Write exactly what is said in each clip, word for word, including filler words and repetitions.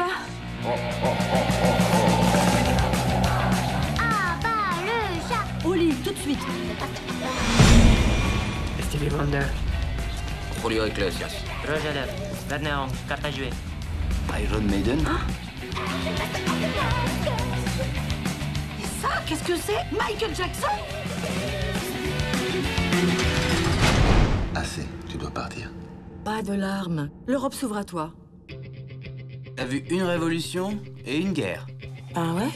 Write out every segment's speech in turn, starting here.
là-bas. Ah bah le chat. Au lit, tout de suite. Stevie Wonder. Julio Iglesias. Roger Love. Wagner Hans. Carte à jouer. Iron Maiden. Hein? Et ça, qu'est-ce que c'est? Michael Jackson? Assez, tu dois partir. Pas de larmes. L'Europe s'ouvre à toi. T'as vu une révolution et une guerre. Ah ouais?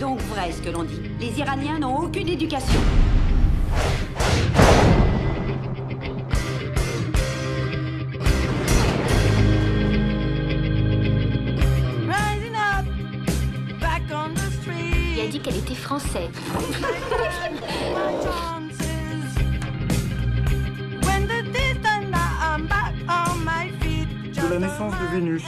Donc vrai ce que l'on dit. Les Iraniens n'ont aucune éducation. Il a dit qu'elle était française. De la naissance de Vénus.